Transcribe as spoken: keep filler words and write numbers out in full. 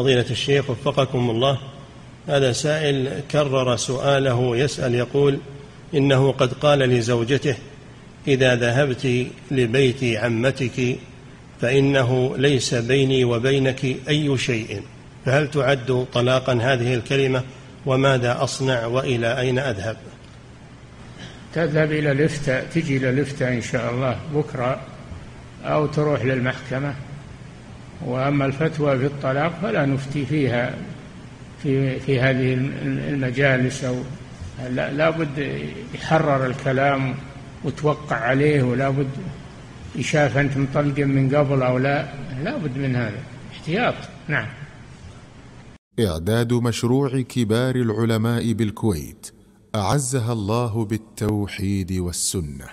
فضيلة الشيخ وفقكم الله، هذا سائل كرر سؤاله يسأل يقول إنه قد قال لزوجته إذا ذهبت لبيت عمتك فإنه ليس بيني وبينك أي شيء، فهل تعد طلاقا هذه الكلمة؟ وماذا أصنع وإلى أين أذهب؟ تذهب إلى الإفتاء، تجي إلى الإفتاء إن شاء الله بكرة، أو تروح للمحكمة. وأما الفتوى في الطلاق فلا نفتي فيها في, في هذه المجالس، أو لا بد يحرر الكلام وتوقع عليه، ولا بد يشاف أنت مطلق من قبل أو لا، لا بد من هذا احتياط. نعم. إعداد مشروع كبار العلماء بالكويت أعزها الله بالتوحيد والسنة.